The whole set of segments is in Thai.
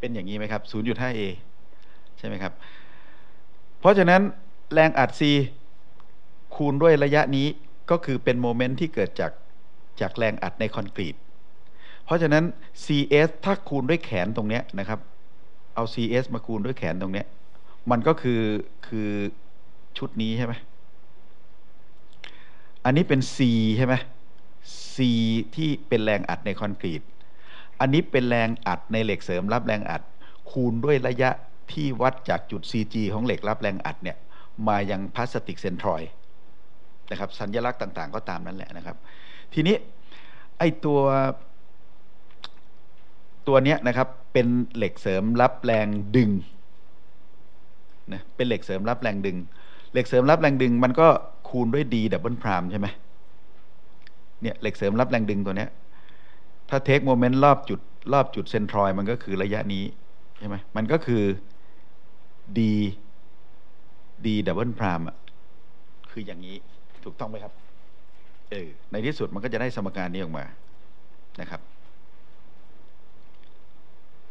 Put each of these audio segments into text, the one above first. เป็นอย่างนี้ไหมครับ 0.5A ใช่ไหมครับเพราะฉะนั้นแรงอัด C คูณด้วยระยะนี้ก็คือเป็นโมเมนต์ที่เกิดจากแรงอัดในคอนกรีตเพราะฉะนั้น CS ถ้าคูณด้วยแขนตรงนี้นะครับเอา CS มาคูณด้วยแขนตรงนี้มันก็คือชุดนี้ใช่ไหมอันนี้เป็น C ใช่ไหม C ที่เป็นแรงอัดในคอนกรีตอันนี้เป็นแรงอัดในเหล็กเสริมรับแรงอัดคูณด้วยระยะที่วัดจากจุด CG ของเหล็กรับแรงอัดเนี่ยมายังพลาสติกเซนทรอยนะครับสัญลักษณ์ต่างๆก็ตามนั้นแหละนะครับทีนี้ไอตัวเนี้ยนะครับเป็นเหล็กเสริมรับแรงดึงนะเป็นเหล็กเสริมรับแรงดึงเหล็กเสริมรับแรงดึงมันก็คูณด้วย D ดับเบิลไพรม์ใช่ไหมเนี่ยเหล็กเสริมรับแรงดึงตัวเนี้ยถ้าเทคโมเมนต์รอบจุดเซนทรอยมันก็คือระยะนี้ใช่ไหมมันก็คือ Dดับเบิลไพรม์คืออย่างนี้ถูกต้องไหมครับในที่สุดมันก็จะได้สมการนี้ออกมานะครับ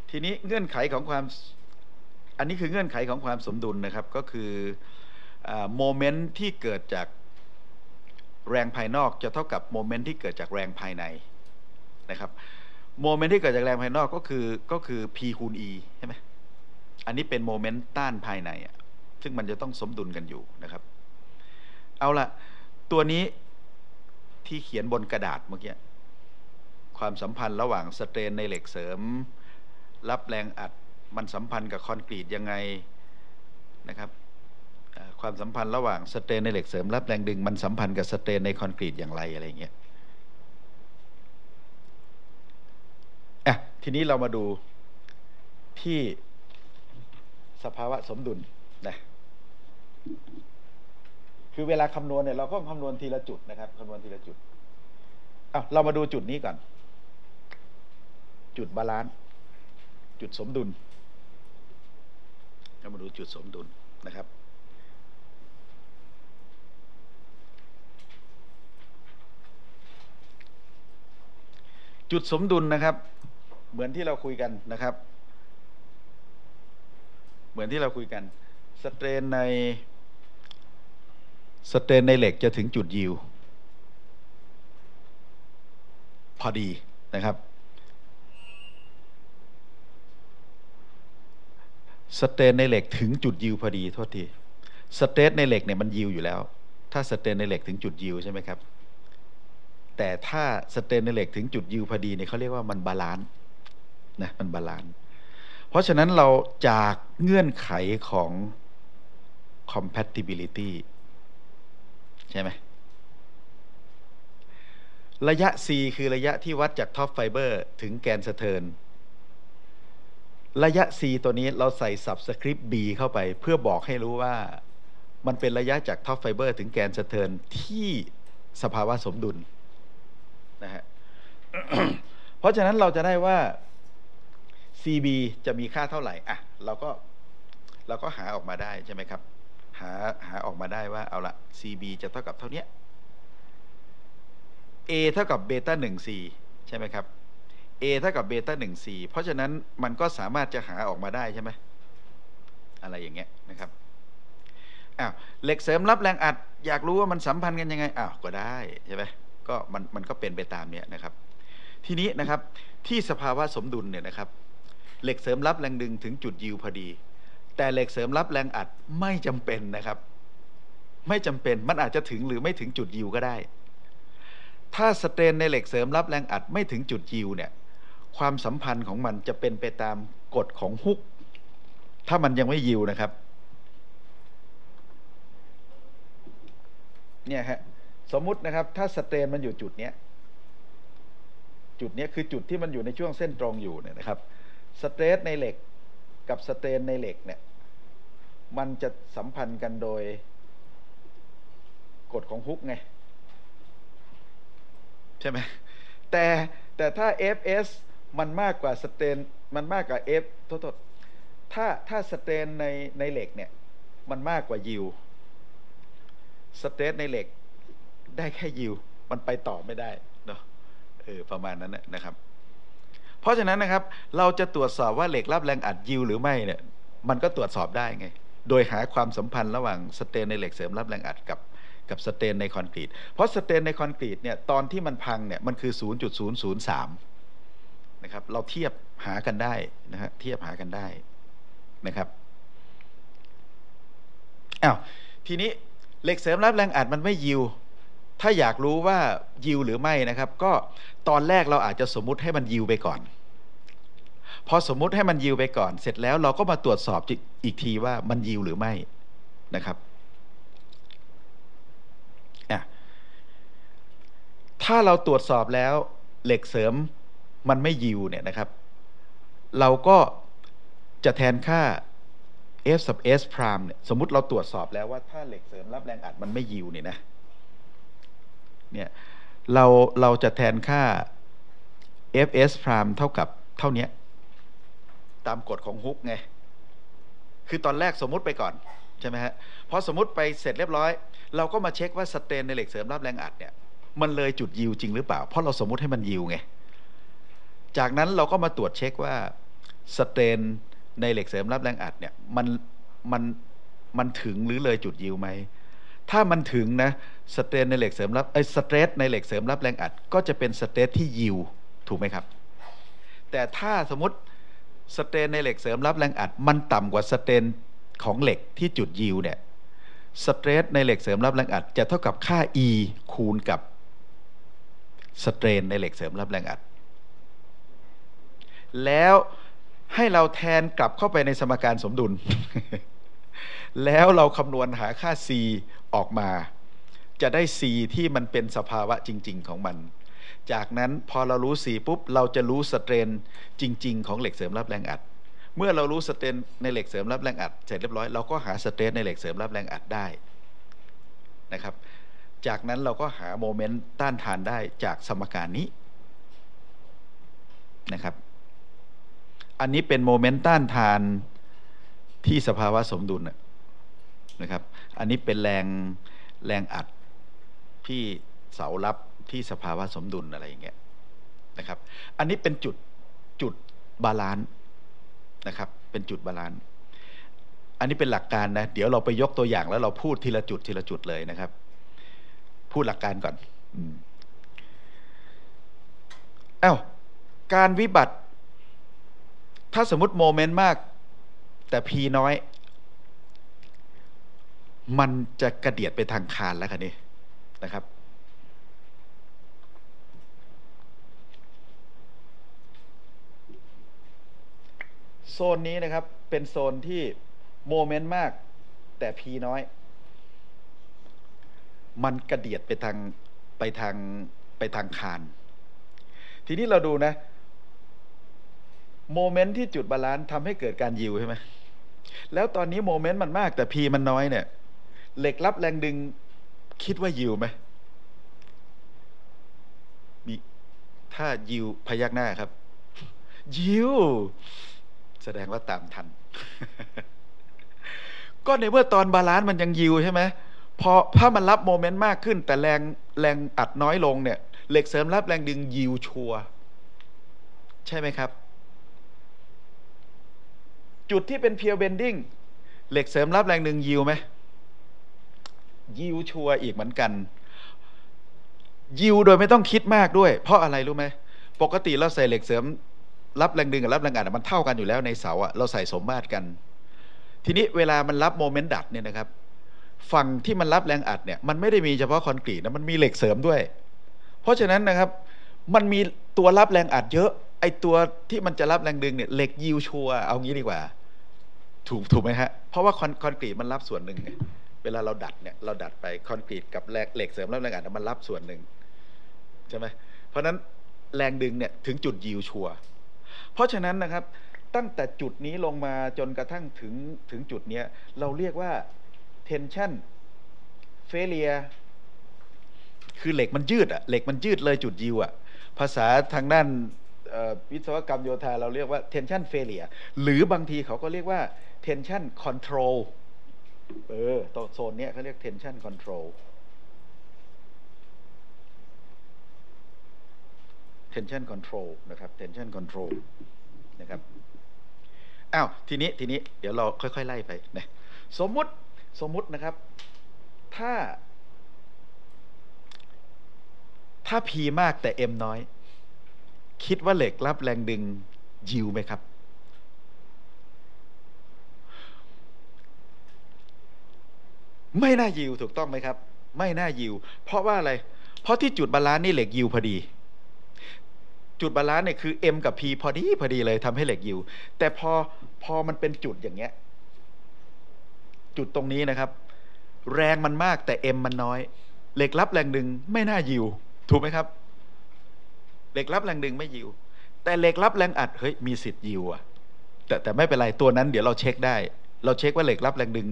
ทีนี้เงื่อนไขของความอันนี้คือเงื่อนไขของความสมดุลนะครับก็คือโมเมนต์ที่เกิดจากแรงภายนอกจะเท่ากับโมเมนต์ที่เกิดจากแรงภายในนะครับโมเมนต์ที่เกิดจากแรงภายนอกก็คือ p คูณ e ใช่ไหมอันนี้เป็นโมเมนต์ต้านภายในซึ่งมันจะต้องสมดุลกันอยู่นะครับเอาละตัวนี้ที่เขียนบนกระดาษเมื่อกี้ความสัมพันธ์ระหว่างสเตรนในเหล็กเสริมรับแรงอัดมันสัมพันธ์กับคอนกรีตยังไงนะครับความสัมพันธ์ระหว่างสเตรนในเหล็กเสริมรับแรงดึงมันสัมพันธ์กับสเตรนในคอนกรีตอย่างไรอะไรอย่างเงี้ยทีนี้เรามาดูที่สภาวะสมดุลนะคือเวลาคำนวณเนี่ยเราก็คำนวณทีละจุดนะครับคำนวณทีละจุดเรามาดูจุดนี้ก่อนจุดบาลานซ์จุดสมดุลเรามาดูจุดสมดุลนะครับจุดสมดุลนะครับเหมือนที่เราคุยกันนะครับเหมือนที่เราคุยกันสเตรนในเหล็กจะถึงจุดยิวพอดีนะครับสเตรนในเหล็กถึงจุดยิวพอดีโทษทีสเตรนในเหล็กเนี่ยมันยิวอยู่แล้วถ้าสเตรนในเหล็กถึงจุดยิวใช่ไหมครับแต่ถ้าสเตรนในเหล็กถึงจุดยิวพอดีเนี่ยเขาเรียกว่ามันบาลานซ์นะมันบาลานซ์เพราะฉะนั้นเราจากเงื่อนไขของ compatibility ใช่ไหมระยะ C คือระยะที่วัดจากท็อปไฟเบอร์ถึงแกนสเทิร์นระยะ C ตัวนี้เราใส่ subscript B เข้าไปเพื่อบอกให้รู้ว่ามันเป็นระยะจากท็อปไฟเบอร์ถึงแกนสเทิร์นที่สภาวะสมดุลนะฮะ เพราะฉะนั้นเราจะได้ว่า CB จะมีค่าเท่าไหร่เราก็หาออกมาได้ใช่ไหมครับหาออกมาได้ว่าเอาละ CB จะเท่ากับเท่านี้ A เท่ากับเบต้า 1C ใช่ไหมครับ A เท่ากับเบต้า 1C เพราะฉะนั้นมันก็สามารถจะหาออกมาได้ใช่ไหมอะไรอย่างเงี้ยนะครับเหล็กเสริมรับแรงอัดอยากรู้ว่ามันสัมพันธ์กันยังไงก็ได้ใช่ไหมก็มันก็เป็นไปตามเนี้ยนะครับทีนี้นะครับที่สภาวะสมดุลเนี่ยนะครับเหล็กเสริมรับแรงดึงถึงจุดยิวพอดีแต่เหล็กเสริมรับแรงอัดไม่จำเป็นนะครับไม่จำเป็นมันอาจจะถึงหรือไม่ถึงจุดยิวก็ได้ถ้าสเตรนในเหล็กเสริมรับแรงอัดไม่ถึงจุดยิวเนี่ยความสัมพันธ์ของมันจะเป็นไปตามกฎของฮุกถ้ามันยังไม่ยิวนะครับเนี่ยฮะสมมุตินะครับถ้าสเตรนมันอยู่จุดเนี้ยคือจุดที่มันอยู่ในช่วงเส้นตรงอยู่เนี่ยนะครับสเตรนในเหล็กกับสเตรนในเหล็กเนี่ยมันจะสัมพันธ์กันโดยกฎของฮุกไงใช่ไหมแต่ถ้า Fs มันมากกว่าสเตรนมันมากกว่า F โทษถ้าสเตรนในเหล็กเนี่ยมันมากกว่ายิวสเตรนในเหล็กได้แค่ยิวมันไปต่อไม่ได้เนาะประมาณนั้นนะครับ เพราะฉะนั้นนะครับเราจะตรวจสอบว่าเหล็กรับแรงอัดยิวหรือไม่เนี่ยมันก็ตรวจสอบได้ไงโดยหาความสัมพันธ์ระหว่างสเตนในเหล็กเสริมรับแรงอัดกับสเตนในคอนกรีตเพราะสเตนในคอนกรีตเนี่ยตอนที่มันพังเนี่ยมันคือ 0.003 นะครับเราเทียบหากันได้นะฮะเทียบหากันได้นะครับอ้าวทีนี้เหล็กเสริมรับแรงอัดมันไม่ยิวถ้าอยากรู้ว่ายิวหรือไม่นะครับก็ตอนแรกเราอาจจะสมมุติให้มันยิวไปก่อนพอสมมุติให้มันยิวไปก่อนเสร็จแล้วเราก็มาตรวจสอบอีกทีว่ามันยิวหรือไม่นะครับถ้าเราตรวจสอบแล้วเหล็กเสริมมันไม่ยิวเนี่ยนะครับเราก็จะแทนค่า f sub s prime เนี่ยสมมุติเราตรวจสอบแล้วว่าถ้าเหล็กเสริมรับแรงอัดมันไม่ยิวเนี่ยนะเนี่ยเราจะแทนค่า f s prime เท่ากับเท่านี้ตามกฎของฮุกไงคือตอนแรกสมมุติไปก่อนใช่ไหมฮะพอสมมุติไปเสร็จเรียบร้อยเราก็มาเช็คว่าสเตนในเหล็กเสริมรับแรงอัดเนี่ยมันเลยจุดยิวจริงหรือเปล่าเพราะเราสมมุติให้มันยิวไงจากนั้นเราก็มาตรวจเช็คว่าสเตนในเหล็กเสริมรับแรงอัดเนี่ยมันถึงหรือเลยจุดยิวไหมถ้ามันถึงนะสเตนในเหล็กเสริมรับสเตรสในเหล็กเสริมรับแรงอัดก็จะเป็นสเตรสที่ยิวถูกไหมครับแต่ถ้าสมมติสเตนในเหล็กเสริมรับแรงอัดมันต่ำกว่าสเตนของเหล็กที่จุดยิวเนี่ยสเตรสในเหล็กเสริมรับแรงอัดจะเท่ากับค่า e คูณกับสเตรนในเหล็กเสริมรับแรงอัดแล้วให้เราแทนกลับเข้าไปในสมการสมดุล แล้วเราคำนวณหาค่า c ออกมาจะได้ c ที่มันเป็นสภาวะจริงๆของมันจากนั้นพอเรารู้ c ปุ๊บเราจะรู้สเตรนจริงๆของเหล็กเสริมรับแรงอัดเมื่อเรารู้สเตรนในเหล็กเสริมรับแรงอัดเสร็จเรียบร้อยเราก็หาสเตรนในเหล็กเสริมรับแรงอัดได้นะครับจากนั้นเราก็หาโมเมนต์ต้านทานได้จากสมการนี้นะครับอันนี้เป็นโมเมนต์ต้านทานที่สภาวะสมดุลนะครับอันนี้เป็นแรงอัดที่เสารับที่สภาวะสมดุลอะไรอย่างเงี้ยนะครับอันนี้เป็นจุดบาลานซ์นะครับเป็นจุดบาลานซ์อันนี้เป็นหลักการนะเดี๋ยวเราไปยกตัวอย่างแล้วเราพูดทีละจุดทีละจุดเลยนะครับพูดหลักการก่อนการวิบัติถ้าสมมติโมเมนต์มากแต่ P น้อยมันจะกระเดียดไปทางคานแล้วค่ะนี่นะครับโซนนี้นะครับเป็นโซนที่โมเมนต์มากแต่ P น้อยมันกระเดียดไปทางคานทีนี้เราดูนะโมเมนต์ที่จุดบาลานซ์ทำให้เกิดการยิวใช่ไหมแล้วตอนนี้โมเมนต์มันมากแต่ P มันน้อยเนี่ยเหล็กรับแรงดึงคิดว่ายิวไหมมีถ้ายิวพยักหน้าครับยิวแสดงว่าตามทัน ก็ในเมื่อตอนบาลานซ์มันยังยิวใช่ไหมพอถ้ามันรับโมเมนต์มากขึ้นแต่แรงอัดน้อยลงเนี่ยเหล็กเสริมรับแรงดึงยิวชัวใช่ไหมครับจุดที่เป็นเพียวเบนดิ้งเหล็กเสริมรับแรงดึงยิวไหมยิวชัวอีกเหมือนกันยิวโดยไม่ต้องคิดมากด้วยเพราะอะไรรู้ไหมปกติเราใส่เหล็กเสริมรับแรงดึงกับรับแรงอัดมันเท่ากันอยู่แล้วในเสาอะเราใส่สมมาตรกันทีนี้เวลามันรับโมเมนต์ดัดเนี่ยนะครับฝั่งที่มันรับแรงอัดเนี่ยมันไม่ได้มีเฉพาะคอนกรีตนะมันมีเหล็กเสริมด้วยเพราะฉะนั้นนะครับมันมีตัวรับแรงอัดเยอะไอตัวที่มันจะรับแรงดึงเนี่ยเหล็กยิวชัวเอางี้ดีกว่าถูกไหมฮะเพราะว่าคอนกรีตมันรับส่วนหนึ่งเวลาเราดัดเนี่ยเราดัดไปคอนกรีตกับเหล็กเสริมรับแรงอัดมันรับส่วนหนึ่งใช่ไหมเพราะนั้นแรงดึงเนี่ยถึงจุดยิวชัวเพราะฉะนั้นนะครับตั้งแต่จุดนี้ลงมาจนกระทั่งถึงจุดเนี้ยเราเรียกว่าtension failure คือเหล็กมันยืดอะเหล็กมันยืดเลยจุดยิวอะภาษาทางด้านวิศวกรรมโยธาเราเรียกว่า tension failure หรือบางทีเขาก็เรียกว่า tension control โซนเนี้ยเขาเรียก tension control tension control นะครับ tension control นะครับอ้าวทีนี้เดี๋ยวเราค่อยๆไล่ไปนะสมมุตินะครับถ้า P มากแต่ M น้อยคิดว่าเหล็กรับแรงดึงยิวไหมครับไม่น่ายิวถูกต้องไหมครับไม่น่ายิวเพราะว่าอะไรเพราะที่จุดบาลานซ์นี่เหล็กยิวพอดีจุดบาลานซ์เนี่ยคือ M กับ P พอดีเลยทำให้เหล็กยิวแต่พอมันเป็นจุดอย่างเงี้ยจุดตรงนี้นะครับแรงมันมากแต่ M มันน้อยเหล็กรับแรงดึงไม่น่ายิวถูกไหมครับเหล็กรับแรงดึงไม่ยิวแต่เหล็กรับแรงอัดเฮ้ยมีสิทธิ์ยิวอะแต่ไม่เป็นไรตัวนั้นเดี๋ยวเราเช็คได้เราเช็คว่าเหล็กรับแรงดึง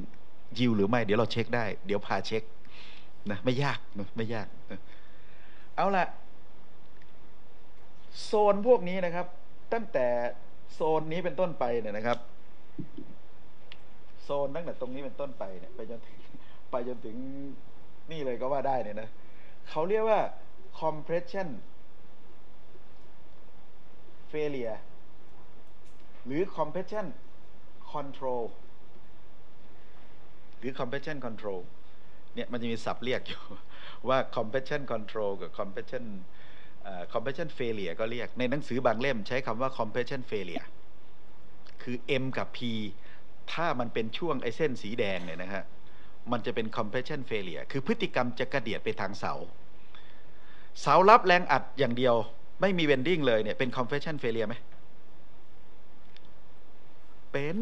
ยิวหรือไม่เดี๋ยวเราเช็คได้เดี๋ยวพาเช็คนะไม่ยากนะเอาละโซนพวกนี้นะครับตั้งแต่โซนนี้เป็นต้นไปเนี่ยนะครับโซนตั้งแต่ตรงนี้เป็นต้นไปเนี่ยไปจนถึงนี่เลยก็ว่าได้เนี่ยนะเขาเรียกว่า compression failure หรือ compression control หรือ compression control เนี่ยมันจะมีศัพท์เรียกอยู่ว่า compression control กับ compression failure ก็เรียกในหนังสือบางเล่มใช้คำว่า compression failure คือ M กับ P ถ้ามันเป็นช่วงไอเส้นสีแดงเนี่ยนะฮะมันจะเป็น compression failure คือพฤติกรรมจะกระเดียดไปทางเสารับแรงอัดอย่างเดียวไม่มีเวนดิ้งเลยเนี่ยเป็น compression failure ไหมเป็น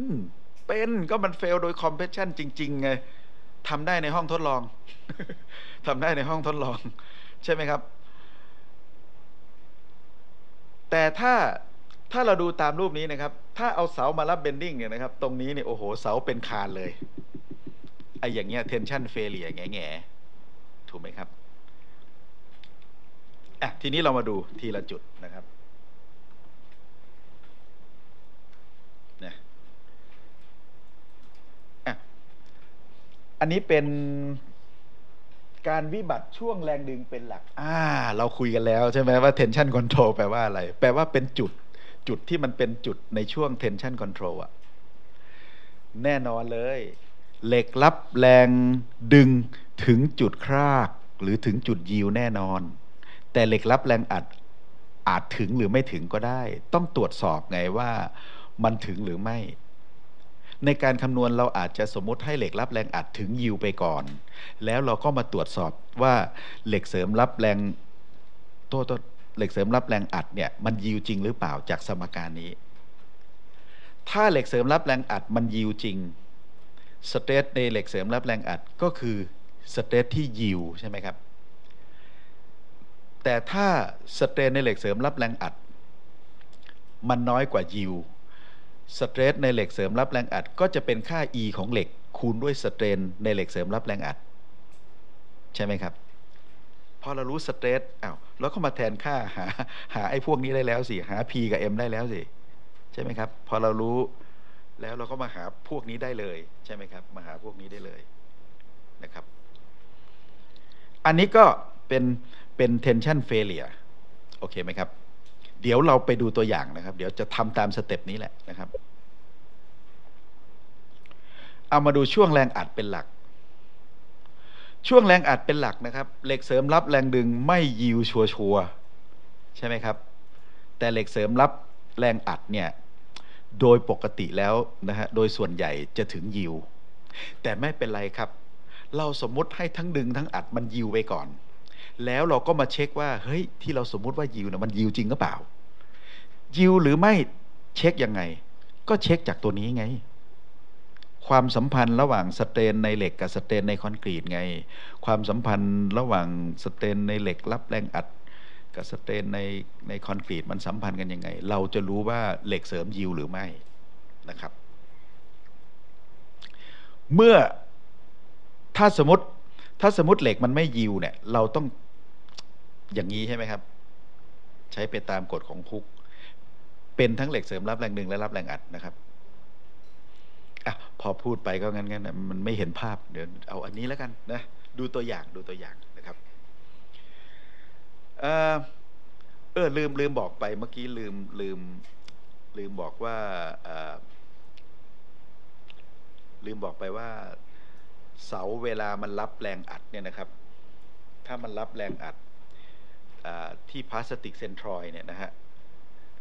ก็มันเฟลโดย compression จริงๆไงทำได้ในห้องทดลอง ทำได้ในห้องทดลองใช่ไหมครับแต่ถ้าเราดูตามรูปนี้นะครับถ้าเอาเสามารับเบนดิ้งเนี่ยนะครับตรงนี้เนี่ยโอ้โหเสาเป็นคานเลยไอ้อย่างเงี้ย tension failure แง่ๆถูกไหมครับอ่ะทีนี้เรามาดูทีละจุดนะครับนะอ่ะอันนี้เป็นการวิบัติช่วงแรงดึงเป็นหลักเราคุยกันแล้วใช่ไหมว่า tension control แปลว่าอะไรแปลว่าเป็นจุดที่มันเป็นจุดในช่วง tension control อะแน่นอนเลยเหล็กรับแรงดึงถึงจุดครากหรือถึงจุดยิวแน่นอนแต่เหล็กรับแรงอัดอาจถึงหรือไม่ถึงก็ได้ต้องตรวจสอบไงว่ามันถึงหรือไม่ในการคำนวณเราอาจจะสมมติให้เหล็กรับแรงอัดถึงยิวไปก่อนแล้วเราก็มาตรวจสอบว่าเหล็กเสริมรับแรงตัวเหล็กเสริมรับแรงอัดเนี่ยมันยิวจริงหรือเปล่าจากสมการนี้ถ้าเหล็กเสริมรับแรงอัดมันยิวจริงสเตรสในเหล็กเสริมรับแรงอัดก็คือสเตรสที่ยิวใช่ไหมครับแต่ถ้าสเตรสในเหล็กเสริมรับแรงอัดมันน้อยกว่ายิวสเตรสในเหล็กเสริมรับแรงอัดก็จะเป็นค่า e ของเหล็กคูณด้วยสเตรนในเหล็กเสริมรับแรงอัดใช่ไหมครับพอเรารู้สเตรสเราก็มาแทนค่าหาไอ้พวกนี้ได้แล้วสิหา p กับ m ได้แล้วสิใช่ไหมครับพอเรารู้แล้วเราก็มาหาพวกนี้ได้เลยใช่ไหมครับมาหาพวกนี้ได้เลยนะครับอันนี้ก็เป็น tension failure โอเคไหมครับเดี๋ยวเราไปดูตัวอย่างนะครับเดี๋ยวจะทำตามสเต็ปนี้แหละนะครับเอามาดูช่วงแรงอัดเป็นหลักช่วงแรงอัดเป็นหลักนะครับเหล็กเสริมรับแรงดึงไม่ยิวชัวร์ใช่ไหมครับแต่เหล็กเสริมรับแรงอัดเนี่ยโดยปกติแล้วนะฮะโดยส่วนใหญ่จะถึงยิวแต่ไม่เป็นไรครับเราสมมุติให้ทั้งดึงทั้งอัดมันยิวไปก่อนแล้วเราก็มาเช็คว่าเฮ้ยที่เราสมมุติว่ายิวนะมันยิวจริงหรือเปล่ายิวหรือไม่เช็คยังไงก็เช็คจากตัวนี้ไงความสัมพันธ์ระหว่างสเตรนในเหล็กกับสเตรนในคอนกรีตไงความสัมพันธ์ระหว่างสเตรนในเหล็กรับแรงอัดกับสเตรนในคอนกรีตมันสัมพันธ์กันยังไงเราจะรู้ว่าเหล็กเสริมยิวหรือไม่นะครับเมื่อถ้าสมมติเหล็กมันไม่ยิวเนี่ยเราต้องอย่างนี้ใช่ไหมครับใช้ไปตามกฎของคุกเป็นทั้งเหล็กเสริมรับแรงดึงและรับแรงอัดนะครับพอพูดไปก็งั้นนะมันไม่เห็นภาพเดี๋ยวเอาอันนี้แล้วกันนะดูตัวอย่างนะครับ ลืมบอกไปเมื่อกี้ลืมบอกว่าเสาเวลามันรับแรงอัดเนี่ยนะครับถ้ามันรับแรงอัดที่พลาสติกเซนทรอยด์เนี่ยนะฮะ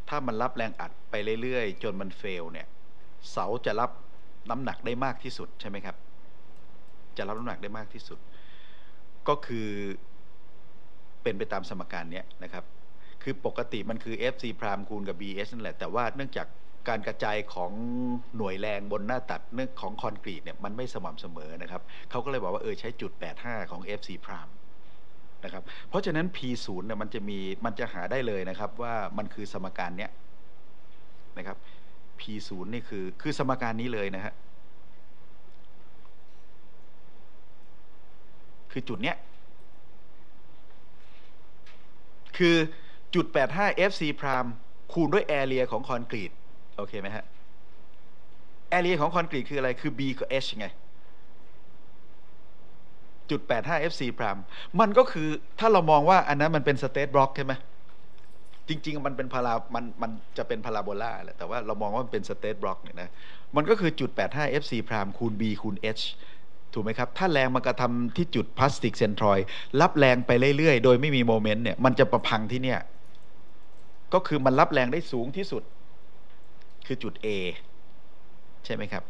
ถ้ามันรับแรงอัดไปเรื่อยๆจนมันเฟลเนี่ยเสาจะรับน้ำหนักได้มากที่สุดใช่ไหมครับจะรับน้ำหนักได้มากที่สุดก็คือเป็นไปตามสมการเนี้ยนะครับคือปกติมันคือ FC พรามคูณกับ BS นั่นแหละแต่ว่าเนื่องจากการกระจายของหน่วยแรงบนหน้าตัดเนื่องของคอนกรีตเนี่ยมันไม่สม่ำเสมอนะครับเขาก็เลยบอกว่าใช้จุด85ของ FC พรามนะครับเพราะฉะนั้น P0 เนี่ยมันจะหาได้เลยนะครับว่ามันคือสมการเนี้ยนะครับ P0 นี่คือสมการนี้เลยนะฮะคือจุดเนี้ยคือจุด85 FC พรามคูณด้วยแอเรียของคอนกรีตโอเคไหมฮะแอเรียของคอนกรีตคืออะไรคือ B กับ H ไงจุด85 FC พรามมันก็คือถ้าเรามองว่าอันนั้นมันเป็นสเตทบล็อกใช่ไหมจริงๆมันเป็นมันจะเป็นพาราโบลาแหละแต่ว่าเรามองว่ามันเป็นสเตทบล็อกเนี่ยนะมันก็คือจุด85 FC พรามคูณ B คูณ Hถูกไหมครับถ้าแรงมันกระทำที่จุดพลาสติกเซนทรอยด์รับแรงไปเรื่อยๆโดยไม่มีโมเมนต์เนี่ยมันจะประพังที่เนี่ยก็คือมันรับแรงได้สูงที่สุดคือจุด A ใช่ไหมครับ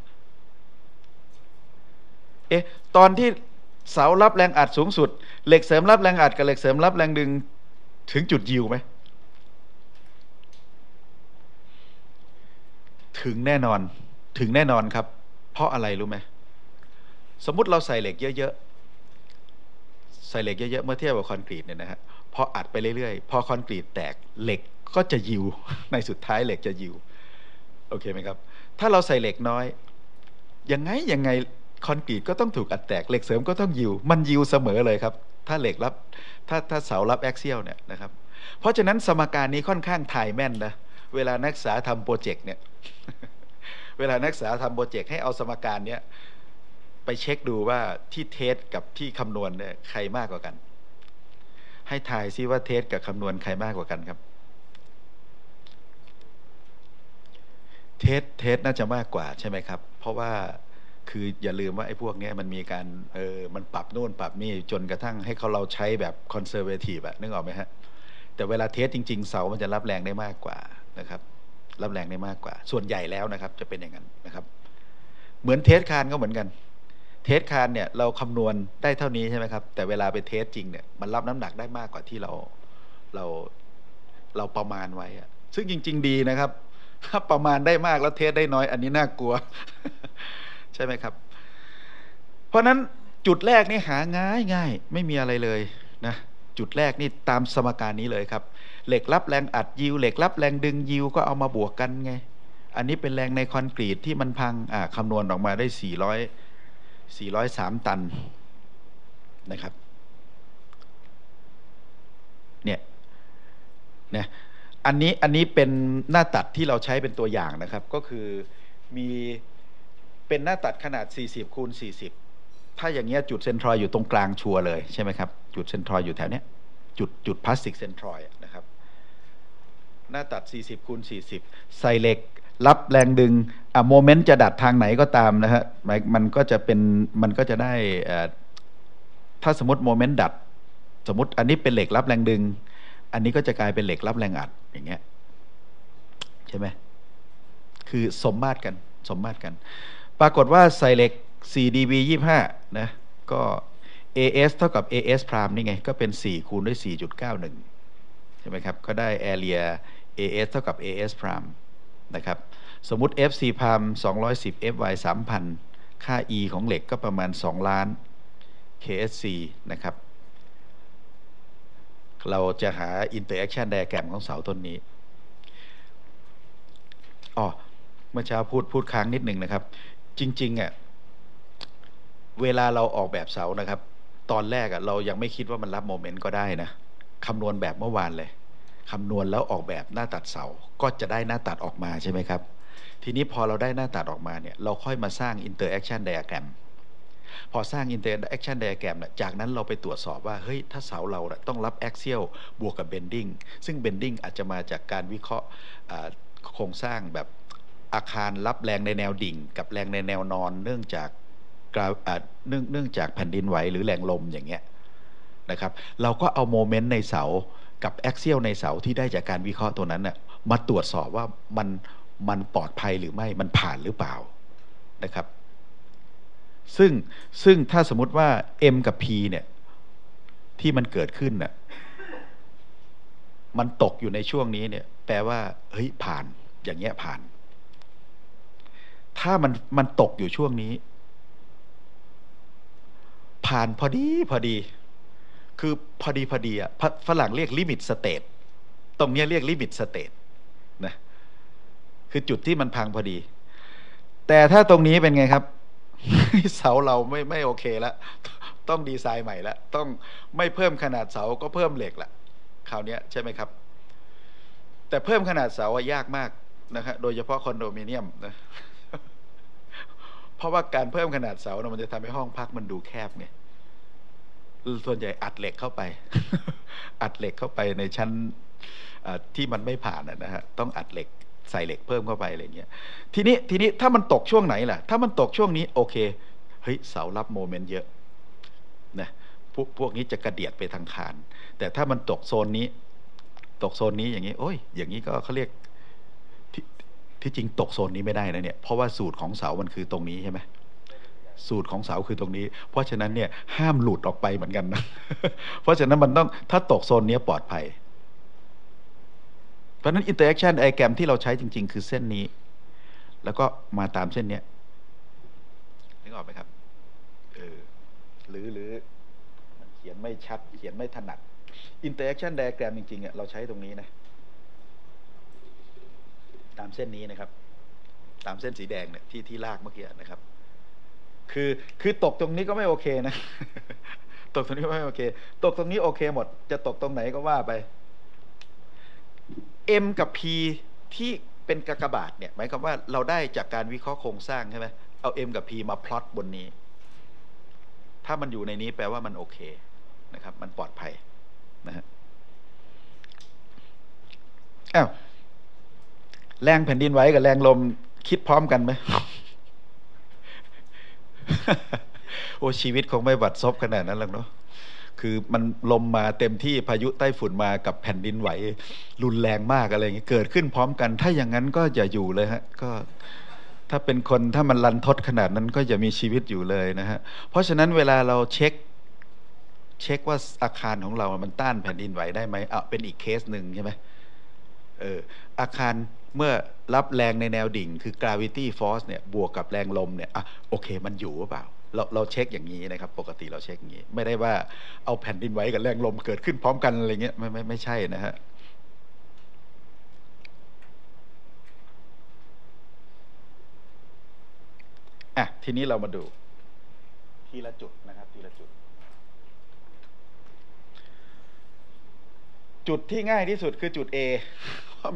ตอนที่เสารับแรงอัดสูงสุดเหล็กเสริมรับแรงอัดกับเหล็กเสริมรับแรงดึงถึงจุดยิวไหมถึงแน่นอนครับเพราะอะไรรู้ไหมสมมุติเราใส่เหล็กเยอะๆเมื่อเทียบกับคอนกรีตเนี่ยนะฮะพออัดไปเรื่อยๆพอคอนกรีตแตกเหล็กก็จะยิวในสุดท้ายเหล็กจะยิวโอเคไหมครับถ้าเราใส่เหล็กน้อยยังไงคอนกรีตก็ต้องถูกอัดแตกเหล็กเสริมก็ต้องยิวมันยิวเสมอเลยครับถ้าเหล็กรับถ้าเสารับแอ็กเซียลเนี่ยนะครับเพราะฉะนั้นสมการนี้ค่อนข้างถ่ายแม่นนะเวลานักศึกษาทำโปรเจกต์เนี่ยเวลานักศึกษาทำโปรเจกต์ให้เอาสมการเนี้ยไปเช็คดูว่าที่เทสกับที่คำนวณเนี่ยใครมากกว่ากันให้ทายซิว่าเทสกับคำนวณใครมากกว่ากันครับเทสน่าจะมากกว่าใช่ไหมครับเพราะว่าคืออย่าลืมว่าไอ้พวกนี้มันมีการมันปรับโน่นปรับนี่จนกระทั่งให้เราใช้แบบคอนเซอร์เวทีฟอะนึกออกไหมฮะแต่เวลาเทสจริงๆเสามันจะรับแรงได้มากกว่านะครับรับแรงได้มากกว่าส่วนใหญ่แล้วนะครับจะเป็นอย่างนั้นนะครับเหมือนเทสคานก็เหมือนกันเทสคานเนี่ยเราคำนวณได้เท่านี้ใช่ไหมครับแต่เวลาไปเทสจริงเนี่ยมันรับน้ำหนักได้มากกว่าที่เราประมาณไว้ซึ่งจริงๆดีนะครับถ้าประมาณได้มากแล้วเทสได้น้อยอันนี้น่ากลัว ใช่ไหมครับเพราะนั้นจุดแรกนี่หาง่ายๆไม่มีอะไรเลยนะจุดแรกนี่ตามสมการนี้เลยครับเหล็กรับแรงอัดยิวเหล็กรับแรงดึงยิวก็เอามาบวกกันไงอันนี้เป็นแรงในคอนกรีตที่มันพังคำนวณออกมาได้403 ตันนะครับเนี่ยนะอันนี้เป็นหน้าตัดที่เราใช้เป็นตัวอย่างนะครับก็คือมีเป็นหน้าตัดขนาด40x40ถ้าอย่างเงี้ยจุดเซนทรอยอยู่ตรงกลางชัวร์เลยใช่ไหมครับจุดเซนทรอยอยู่แถวเนี้ยจุดพลาสติกเซนทรอยนะครับหน้าตัด40x40ใส่เหล็กรับแรงดึงโมเมนต์จะดัดทางไหนก็ตามนะฮะมันก็จะได้ถ้าสมมติโมเมนต์ดัดสมมติอันนี้เป็นเหล็กรับแรงดึงอันนี้ก็จะกลายเป็นเหล็กรับแรงอัดอย่างเงี้ยใช่ไหมคือสมมาตรกันปรากฏว่าใส่เหล็ก 4dB25 นะก็ AS เท่ากับ AS พรามนี่ไงก็เป็น4คูณด้วย 4.91 ใช่ไหมครับก็ได้ area AS เท่ากับ AS พรามนะครับสมมุติ FC พราม210 FY 3,000 ค่า E ของเหล็กก็ประมาณ2 ล้าน KSC นะครับเราจะหา Interaction Diagram ของเสาต้นนี้เมื่อเช้าพูดค้างนิดนึงนะครับจริงๆเวลาเราออกแบบเสานะครับตอนแรกเรายังไม่คิดว่ามันรับโมเมนต์ก็ได้นะคำนวณแบบเมื่อวานเลยคำนวณแล้วออกแบบหน้าตัดเสาก็จะได้หน้าตัดออกมาใช่ไหมครับทีนี้พอเราได้หน้าตัดออกมาเนี่ยเราค่อยมาสร้าง Interaction Diagram พอสร้างอินเตอร์แอคชั่นไดอะแกรมเนี่ยจากนั้นเราไปตรวจสอบว่าเฮ้ยถ้าเสาเราต้องรับแอคเซียลบวกกับเบนดิ้งซึ่งเบนดิ้งอาจจะมาจากการวิเคราะห์โครงสร้างแบบอาคารรับแรงในแนวดิ่งกับแรงในแนวนอนเนื่องจากแผ่นดินไหวหรือแรงลมอย่างเงี้ยนะครับเราก็เอาโมเมนต์ในเสากับแอคเซียลในเสาที่ได้จากการวิเคราะห์ตัวนั้นน่ะมาตรวจสอบว่ามันปลอดภัยหรือไม่มันผ่านหรือเปล่านะครับซึ่งถ้าสมมติว่า M กับ P เนี่ยที่มันเกิดขึ้นน่ะมันตกอยู่ในช่วงนี้เนี่ยแปลว่าเฮ้ยผ่านอย่างเงี้ยผ่านถ้ามันตกอยู่ช่วงนี้ผ่านพอดีคือพอดีอ่ะฝรั่งเรียกลิมิตสเตทตรงนี้เรียกลิมิตสเตทนะคือจุดที่มันพังพอดีแต่ถ้าตรงนี้เป็นไงครับเสาเราไม่โอเคแล้วต้องดีไซน์ใหม่แล้วต้องไม่เพิ่มขนาดเสาก็เพิ่มเหล็กละคราวนี้ใช่ไหมครับแต่เพิ่มขนาดเสายากมากนะครับโดยเฉพาะคอนโดมิเนียมนะเพราะว่าการเพิ่มขนาดเสามันจะทำให้ห้องพักมันดูแคบไงส่วนใหญ่อัดเหล็กเข้าไปในชั้นที่มันไม่ผ่านนะฮะต้องอัดเหล็กใส่เหล็กเพิ่มเข้าไปอะไรเงี้ยทีนี้ถ้ามันตกช่วงไหนล่ะถ้ามันตกช่วงนี้โอเคเฮ้ยเสารับโมเมนต์เยอะนะพวกนี้จะกระเดียดไปทางคานแต่ถ้ามันตกโซนนี้อย่างนี้โอ้ยอย่างนี้ก็เขาเรียกที่จริงตกโซนนี้ไม่ได้นะเนี่ยเพราะว่าสูตรของเสามันคือตรงนี้ใช่ไหมสูตรของเสาคือตรงนี้เพราะฉะนั้นเนี่ยห้ามหลุดออกไปเหมือนกันนะเพราะฉะนั้นมันต้องถ้าตกโซนนี้ปลอดภัยเพราะฉะนั้นอินเตอร์แอคชั่นไดอะแกรมที่เราใช้จริงๆคือเส้นนี้แล้วก็มาตามเส้นนี้นึกออกไหมครับหรือมันเขียนไม่ชัดเขียนไม่ถนัดอินเตอร์แอคชั่นไดอะแกรมจริงๆเนี่ยเราใช้ตรงนี้นะตามเส้นนี้นะครับตามเส้นสีแดงเนี่ยที่ลากเมื่อกี้นะครับคือตกตรงนี้ก็ไม่โอเคนะตกตรงนี้ไม่โอเคตกตรงนี้โอเคหมดจะตกตรงไหนก็ว่าไป M กับ P ที่เป็นกากบาทเนี่ยหมายความว่าเราได้จากการวิเคราะห์โครงสร้างใช่ไหมเอา M กับ P มาพลอตบนนี้ถ้ามันอยู่ในนี้แปลว่ามันโอเคนะครับมันปลอดภัยนะฮะอ้าวแรงแผ่นดินไหวกับแรงลมคิดพร้อมกันไหม โอ้ชีวิตคงไม่บัดซบขนาดนั้นหรอกเนาะคือมันลมมาเต็มที่พายุไต้ฝุ่นมากับแผ่นดินไหวรุนแรงมากอะไรอย่างเงี้ยเกิดขึ้นพร้อมกันถ้าอย่างนั้นก็อย่าอยู่เลยฮะก็ถ้าเป็นคนถ้ามันรันทดขนาดนั้นก็อย่ามีชีวิตอยู่เลยนะฮะเพราะฉะนั้นเวลาเราเช็คว่าอาคารของเรามันต้านแผ่นดินไหวได้ไหมอ่ะเป็นอีกเคสหนึ่งใช่ไหมอาคารเมื่อรับแรงในแนวดิ่งคือ gravity force เนี่ยบวกกับแรงลมเนี่ยอ่ะโอเคมันอยู่หรือเปล่าเราเช็คอย่างนี้นะครับปกติเราเช็คอย่างนี้ไม่ได้ว่าเอาแผ่นดินไหวกับแรงลมเกิดขึ้นพร้อมกันอะไรเงี้ยไม่ใช่นะฮะอ่ะทีนี้เรามาดูทีละจุดนะครับทีละจุดที่ง่ายที่สุดคือจุด A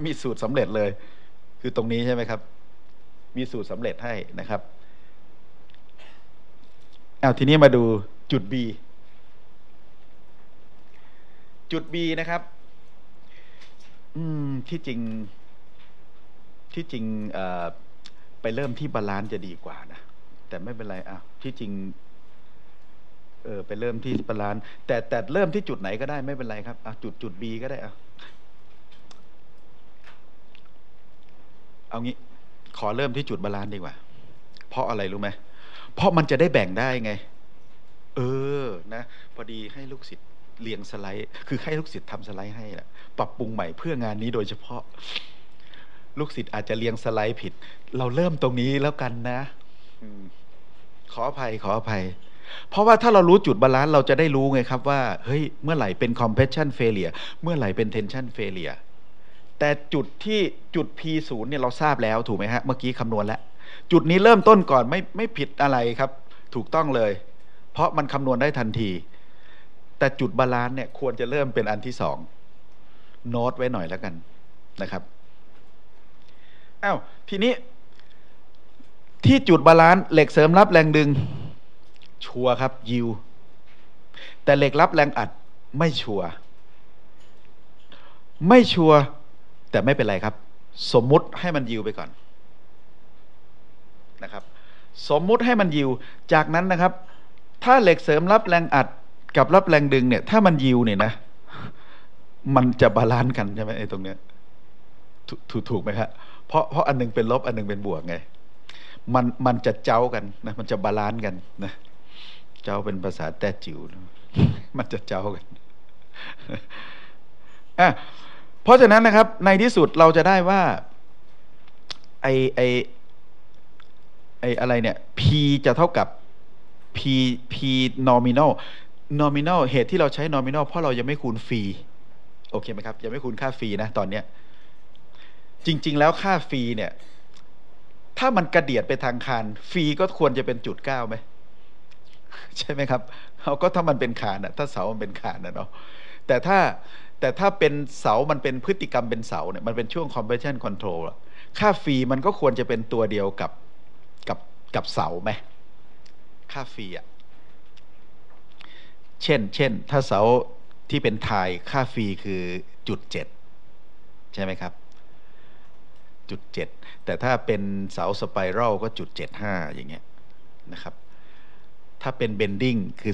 มีสูตรสำเร็จเลยคือตรงนี้ใช่ไหมครับมีสูตรสำเร็จให้นะครับเอาทีนี้มาดูจุด B จุด B นะครับที่จริงไปเริ่มที่บาลานซ์จะดีกว่านะแต่ไม่เป็นไรอ่ะที่จริงไปเริ่มที่บาลานซ์แต่เริ่มที่จุดไหนก็ได้ไม่เป็นไรครับอ่ะจุด B ก็ได้อ่ะเอางี้ขอเริ่มที่จุดบาลานซ์ดีกว่าเพราะอะไรรู้ไหมเพราะมันจะได้แบ่งได้ไงนะพอดีให้ลูกศิษย์เรียงสไลด์คือให้ลูกศิษย์ทำสไลด์ให้แหละปรับปรุงใหม่เพื่องานนี้โดยเฉพาะลูกศิษย์อาจจะเรียงสไลด์ผิดเราเริ่มตรงนี้แล้วกันนะขออภัยเพราะว่าถ้าเรารู้จุดบาลานซ์เราจะได้รู้ไงครับว่าเฮ้ยเมื่อไหร่เป็น compression failure เมื่อไหร่เป็น tension failureแต่จุด P0 เนี่ยเราทราบแล้วถูกไหมฮะเมื่อกี้คำนวณแล้วจุดนี้เริ่มต้นก่อนไม่ผิดอะไรครับถูกต้องเลยเพราะมันคำนวณได้ทันทีแต่จุดบาลานซ์เนี่ยควรจะเริ่มเป็นอันที่2โน้ตไว้หน่อยแล้วกันนะครับอ้าวทีนี้ที่จุดบาลานซ์เหล็กเสริมรับแรงดึง ชัวร์ครับยิวแต่เหล็กรับแรงอัดไม่ชัวร์แต่ไม่เป็นไรครับสมมุติให้มันยิวไปก่อนนะครับสมมุติให้มันยิวจากนั้นนะครับถ้าเหล็กเสริมรับแรงอัดกับรับแรงดึงเนี่ยถ้ามันยิวเนี่ยนะมันจะบาลานซ์กันใช่ไหมไอ้ตรงเนี้ยถูกไหมครับเพราะอันนึงเป็นลบอันนึงเป็นบวกไงมันจะเจ้ากันนะมันจะบาลานซ์กันนะเจ้าเป็นภาษาแต้จิ๋วมันจะเจ้ากันเพราะฉะนั้นนะครับในที่สุดเราจะได้ว่าอะไรเนี่ย p จะเท่ากับ p nominalเหตุที่เราใช้ nominal เพราะเรายังไม่คูณฟรีโอเคไหมครับยังไม่คูณค่าฟรีนะตอนเนี้ยจริงๆแล้วค่าฟรีเนี่ยถ้ามันกระเดียดไปทางคานฟรีก็ควรจะเป็นจุดเก้าไหมใช่ไหมครับเขาก็ถ้ามันเป็นคานอะถ้าเสามันเป็นคานอะเนาะแต่ถ้าเป็นเสามันเป็นพฤติกรรมเป็นเสาเนี่ยมันเป็นช่วง compression control ค่าฟรีมันก็ควรจะเป็นตัวเดียวกับเสาไหมค่าฟรีอะเช่นถ้าเสาที่เป็นไทยค่าฟรีคือจุด7ใช่ไหมครับจุด7แต่ถ้าเป็นเสาสไปรัลก็จุด75อย่างเงี้ยนะครับถ้าเป็นเบนดิ้งคือ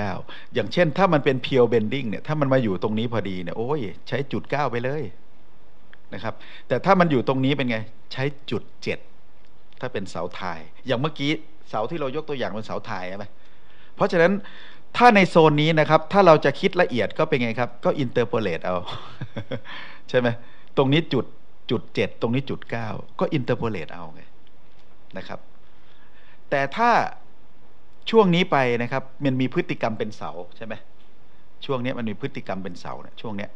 0.9 อย่างเช่นถ้ามันเป็นเพียวเบนดิ้งเนี่ยถ้ามันมาอยู่ตรงนี้พอดีเนี่ยโอ้ยใช้จุด9ไปเลยนะครับแต่ถ้ามันอยู่ตรงนี้เป็นไงใช้จุด7ถ้าเป็นเสาไทยอย่างเมื่อกี้เสาที่เรายกตัวอย่างเป็นเสาไทยใช่ไหมเพราะฉะนั้นถ้าในโซนนี้นะครับถ้าเราจะคิดละเอียดก็เป็นไงครับก็อินเตอร์โพเลตเอาใช่ไหมตรงนี้จุด 7ตรงนี้จุด9ก็อินเตอร์โพเลตเอาไงนะครับแต่ถ้าช่วงนี้ไปนะครับมันมีพฤติกรรมเป็นเสาใช่ไหมช่วงนี้มันมีพฤติกรรมเป็นเสาเนี่ยช่วงนี้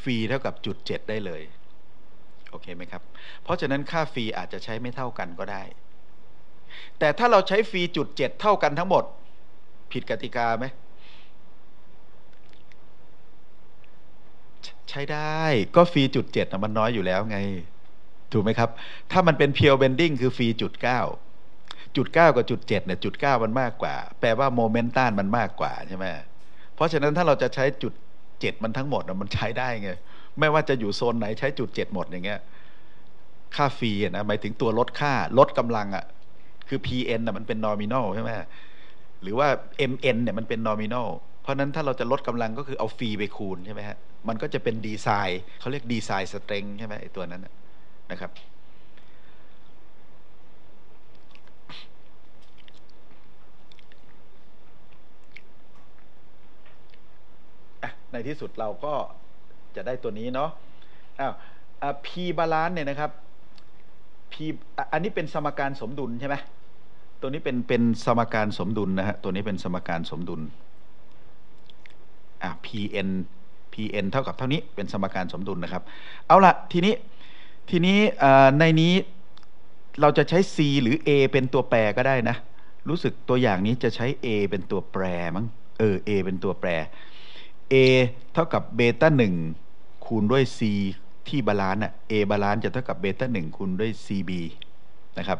ฟรีเท่ากับจุด7ได้เลยโอเคไหมครับเพราะฉะนั้นค่าฟรีอาจจะใช้ไม่เท่ากันก็ได้แต่ถ้าเราใช้ฟรีจุด7เท่ากันทั้งหมดผิดกติกาไหมใช้ได้ก็ฟรีจุด7มันน้อยอยู่แล้วไงถูกไหมครับถ้ามันเป็นเพียวเบนดิ้งคือฟรีจุด9กับจุด7เนี่ยจุด9มันมากกว่าแปลว่าโมเมนตัมมันมากกว่าใช่ไหมเพราะฉะนั้นถ้าเราจะใช้จุด7มันทั้งหมดมันใช้ได้ไงไม่ว่าจะอยู่โซนไหนใช้จุด7หมดอย่างเงี้ยค่าฟรีนะหมายถึงตัวลดค่าลดกำลังอ่ะคือ PN มันเป็น nominal ใช่ไหมหรือว่า MN เนี่ยมันเป็น nominal เพราะนั้นถ้าเราจะลดกำลังก็คือเอาฟรีไปคูณใช่ไหมฮะมันก็จะเป็นดีไซน์เขาเรียกดีไซน์สเตรงใช่ไหมไอ้ตัวนั้นนะครับในที่สุดเราก็จะได้ตัวนี้เนาะP บาลานซ์เนี่ยนะครับ P อันนี้เป็นสมการสมดุลใช่ไหมตัวนี้เป็นสมการสมดุลนะฮะตัวนี้เป็นสมการสมดุลPN เท่ากับเท่านี้เป็นสมการสมดุลนะครับเอาละทีนี้ในนี้เราจะใช้ C หรือ A เป็นตัวแปรก็ได้นะรู้สึกตัวอย่างนี้จะใช้ A เป็นตัวแปรมั้งA เป็นตัวแปรA เท่ากับเบต้า1คูณด้วย C ที่บาลานซ์A บาลานซ์จะเท่ากับเบต้า1คูณด้วย CB นะครับ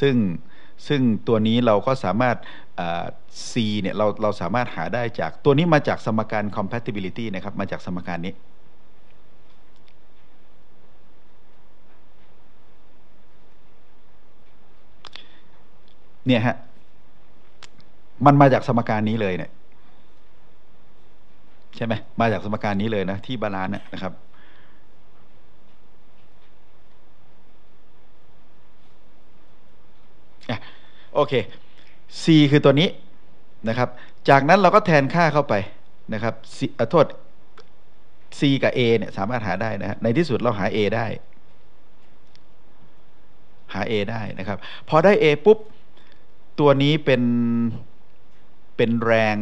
ซึ่งตัวนี้เราก็สามารถC เนี่ยเราสามารถหาได้จากตัวนี้มาจากสมการ compatibility นะครับมาจากสมการนี้เนี่ยฮะมันมาจากสมการนี้เลยเนี่ยใช่ไหมมาจากสมการนี้เลยนะที่บาลานซ์นะครับโอเค C คือตัวนี้นะครับจากนั้นเราก็แทนค่าเข้าไปนะครับ C โทษ C กับ A เนี่ยสามารถหาได้นะในที่สุดเราหา A ได้นะครับพอได้ A ปุ๊บตัวนี้เป็นแรง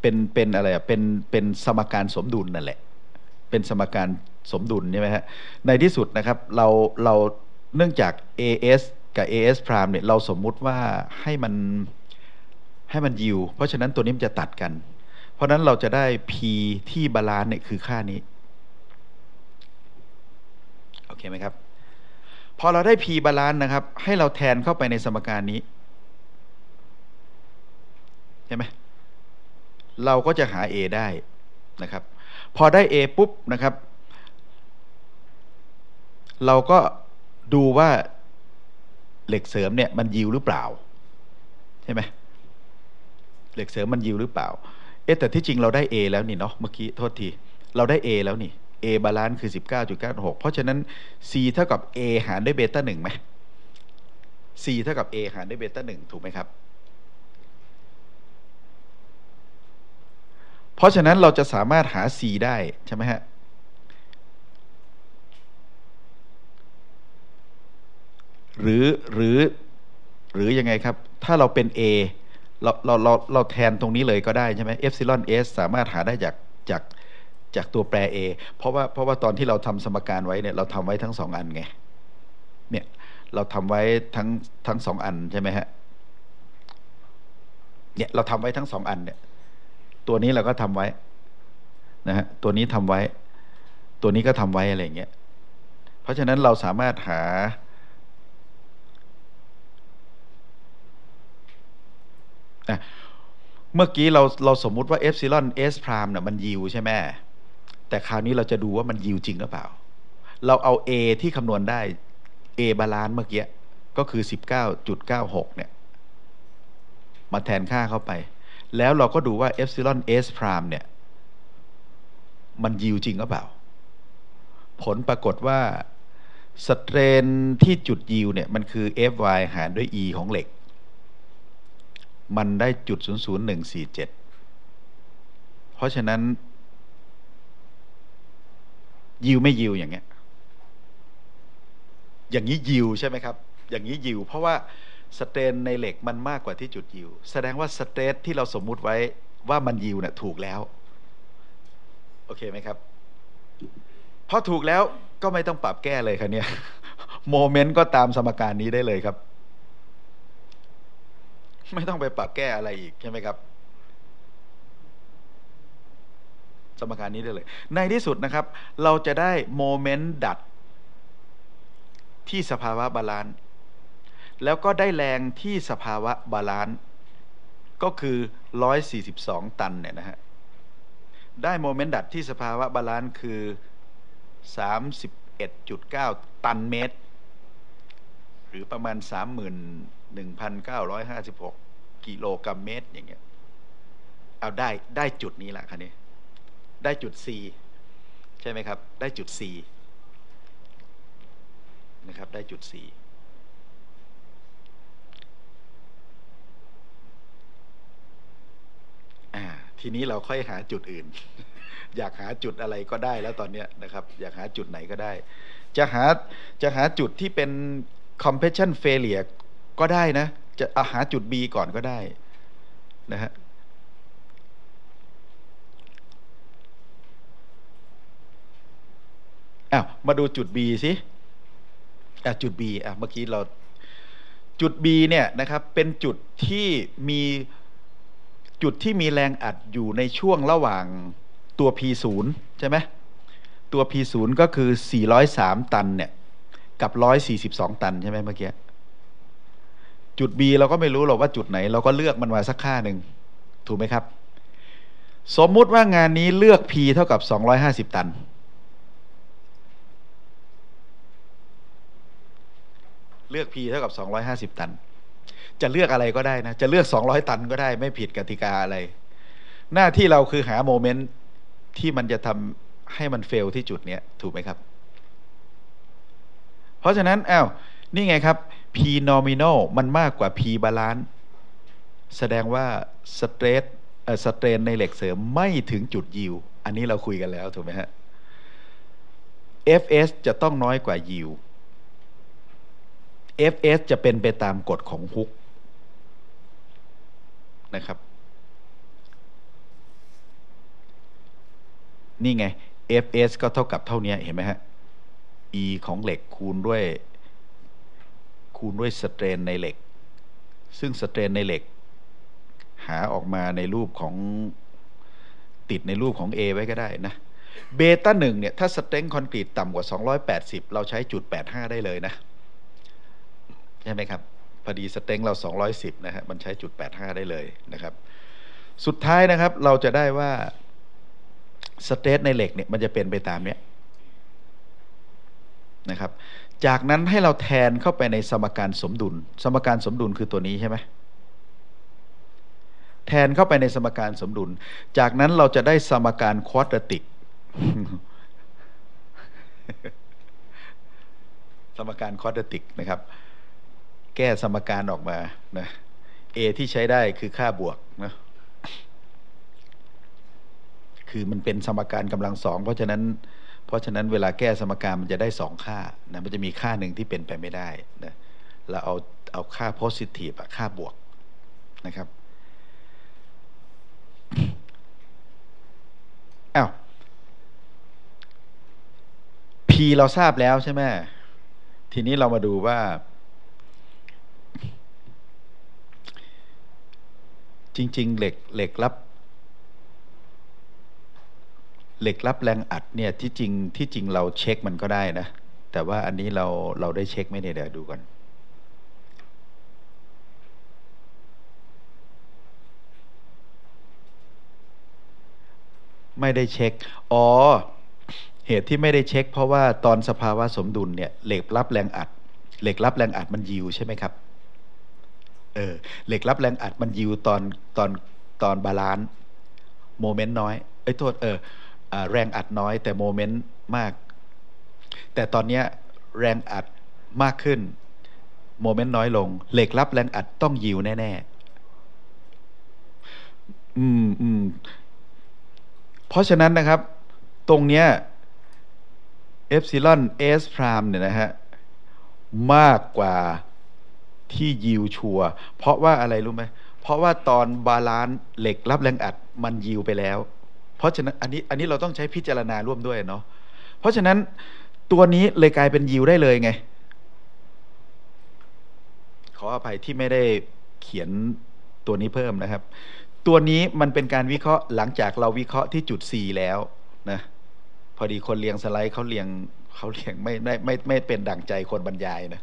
เป็นอะไรอ่ะเป็นสมการสมดุลนั่นแหละเป็นสมการสมดุลใช่ไหมฮะในที่สุดนะครับเราเนื่องจาก AS กับ AS prime เนี่ยเราสมมุติว่าให้มันยิวเพราะฉะนั้นตัวนี้มันจะตัดกันเพราะนั้นเราจะได้ P ที่บาลานซ์เนี่ยคือค่านี้โอเคไหมครับพอเราได้ P บาลานซ์นะครับให้เราแทนเข้าไปในสมการนี้ ใช่ไหมเราก็จะหา A ได้นะครับพอได้ A ปุ๊บนะครับเราก็ดูว่าเหล็กเสริมเนี่ยมันยิวหรือเปล่าใช่ไหมเหล็กเสริมมันยิวหรือเปล่าเอ๊ะแต่ที่จริงเราได้ A แล้วนี่เนาะเมื่อกี้โทษทีเราได้ A แล้วนี่ A บาลานซ์คือ 19.96 เพราะฉะนั้น C เท่ากับ A หารด้วยเบต้า1ไหม C เท่ากับ A หารด้วยเบต้า1ถูกไหมครับเพราะฉะนั้นเราจะสามารถหา C ได้ใช่ไหมฮะหรือยังไงครับถ้าเราเป็น A เราแทนตรงนี้เลยก็ได้ใช่ไหมเอฟซิลอนเอสสามารถหาได้จากตัวแปร A เพราะว่าตอนที่เราทำสมการไว้เนี่ยเราทำไว้ทั้ง2อันไงเนี่ยเราทำไว้ทั้ง2อันใช่ไหมฮะเนี่ยเราทำไว้ทั้ง2อันเนี่ยตัวนี้เราก็ทำไว้นะฮะตัวนี้ทำไว้ตัวนี้ก็ทำไว้อะไรอย่างเงี้ยเพราะฉะนั้นเราสามารถหาเมื่อกี้เราสมมุติว่าเอฟซิลอนเอสไพรม์เนี่ยมันยิวใช่ไหมแต่คราวนี้เราจะดูว่ามันยิวจริงหรือเปล่าเราเอา A ที่คำนวณได้ A บาลานซ์เมื่อกี้ก็คือ 19.96 เนี่ยมาแทนค่าเข้าไปแล้วเราก็ดูว่าเอฟซิลอนเอสไพรม์เนี่ยมันยิวจริงหรือเปล่าผลปรากฏว่าสเตรนที่จุดยิวเนี่ยมันคือ Fy หารด้วย E ของเหล็กมันได้จุด 0.0147 เพราะฉะนั้นยิวไม่ยิวอย่างเงี้ยอย่างนี้ยิวใช่ไหมครับอย่างนี้ยิวเพราะว่าสเตรนในเหล็กมันมากกว่าที่จุดยิวแสดงว่าสเตรนที่เราสมมุติไว้ว่ามันยิวเนี่ยถูกแล้วโอเคไหมครับพอถูกแล้วก็ไม่ต้องปรับแก้เลยครับเนี่ยโมเมนต์ก็ตามสมการนี้ได้เลยครับไม่ต้องไปปรับแก้อะไรอีกใช่ไหมครับสมการนี้ได้เลยในที่สุดนะครับเราจะได้โมเมนต์ดัดที่สภาวะบาลานซ์แล้วก็ได้แรงที่สภาวะบาลานซ์ก็คือ142ตันเนี่ยนะฮะได้โมเมนต์ดัดที่สภาวะบาลานซ์คือ 31.9 ตันเมตรหรือประมาณ 31,956 กิโลกรัมเมตรอย่างเงี้ยเอาได้จุดนี้แหละคันนี้ได้จุด C ใช่ไหมครับได้จุด C นะครับได้จุด C ทีนี้เราค่อยหาจุดอื่น อยากหาจุดอะไรก็ได้แล้วตอนเนี้ยนะครับอยากหาจุดไหนก็ได้จะหาจุดที่เป็น compression failureก็ได้นะจะหาจุด B ก่อนก็ได้นะฮะมาดูจุด B สิจุด B เมื่อกี้เราจุด B เนี่ยนะครับเป็นจุดที่มีแรงอัดอยู่ในช่วงระหว่างตัว P0 ใช่ไหมตัว P0 ก็คือ403ตันเนี่ยกับ142ตันใช่ไหมเมื่อกี้จุด B เราก็ไม่รู้หรอกว่าจุดไหนเราก็เลือกมันมาสักค่าหนึ่งถูกไหมครับสมมุติว่างานนี้เลือก P เท่ากับ250ตันเลือก P เท่ากับ250ตันจะเลือกอะไรก็ได้นะจะเลือก200ตันก็ได้ไม่ผิดกติกาอะไรหน้าที่เราคือหาโมเมนต์ที่มันจะทำให้มันเฟลที่จุดนี้ถูกไหมครับเพราะฉะนั้นนี่ไงครับ P nominal มันมากกว่า P balance แสดงว่าสเตรนในเหล็กเสริมไม่ถึงจุดยิวอันนี้เราคุยกันแล้วถูกไหมฮะ Fs จะต้องน้อยกว่ายิว Fs จะเป็นไปตามกฎของฮุกนะครับนี่ไง Fs ก็เท่ากับเท่านี้เห็นไหมฮะ E ของเหล็กคูณด้วยสเตรนในเหล็กซึ่งสเตรนในเหล็กหาออกมาในรูปของติดในรูปของ A ไว้ก็ได้นะเบต้า1เนี่ยถ้าสเตรนคอนกรีตต่ำกว่า280เราใช้จุด85ได้เลยนะใช่ไหมครับพอดีสเตรนเรา210นะฮะมันใช้จุด85ได้เลยนะครับ สุดท้ายนะครับเราจะได้ว่าสเตทในเหล็กเนี่ยมันจะเป็นไปตามเนี้ยนะครับจากนั้นให้เราแทนเข้าไปในสมการสมดุลสมการสมดุลคือตัวนี้ใช่ไหมแทนเข้าไปในสมการสมดุลจากนั้นเราจะได้สมการควอดราติกสมการควอดราติกนะครับแก้สมการออกมานะ a ที่ใช้ได้คือค่าบวกนะคือมันเป็นสมการกำลังสองเพราะฉะนั้นเวลาแก้สมการมันจะได้สองค่านะมันจะมีค่าหนึ่งที่เป็นไปไม่ได้นะเราเอาค่า positive ค่าบวกนะครับอ้าว p เราทราบแล้วใช่ไหมทีนี้เรามาดูว่าจริงๆเหล็กรับแรงอัดเนี่ยที่จริงเราเช็คมันก็ได้นะแต่ว่าอันนี้เราได้เช็คไม่ได้เดี๋ยวดูกันไม่ได้เช็คอ๋อเหตุที่ไม่ได้เช็คเพราะว่าตอนสภาวะสมดุลเนี่ยเหล็กรับแรงอัดมันยิวใช่ไหมครับเหล็กรับแรงอัดมันยิวตอนบาลานซ์โมเมนต์น้อยแรงอัดน้อยแต่โมเมนต์มากแต่ตอนนี้แรงอัดมากขึ้นโมเมนต์น้อยลงเหล็กรับแรงอัดต้องยิวแน่ๆเพราะฉะนั้นนะครับตรงเนี้ยเอฟซิลอนเอสไพร์มเนี่ยนะฮะมากกว่าที่ยิวชัวเพราะว่าอะไรรู้ไหมเพราะว่าตอนบาลานซ์เหล็กรับแรงอัดมันยิวไปแล้วเพราะฉะนั้นอันนี้เราต้องใช้พิจารณาร่วมด้วยเนาะเพราะฉะนั้นตัวนี้เลยกลายเป็นยิวได้เลยไงขออภัยที่ไม่ได้เขียนตัวนี้เพิ่มนะครับตัวนี้มันเป็นการวิเคราะห์หลังจากเราวิเคราะห์ที่จุด C แล้วนะพอดีคนเรียงสไลด์เขาเรียงไม่เป็นดั่งใจคนบรรยายนะ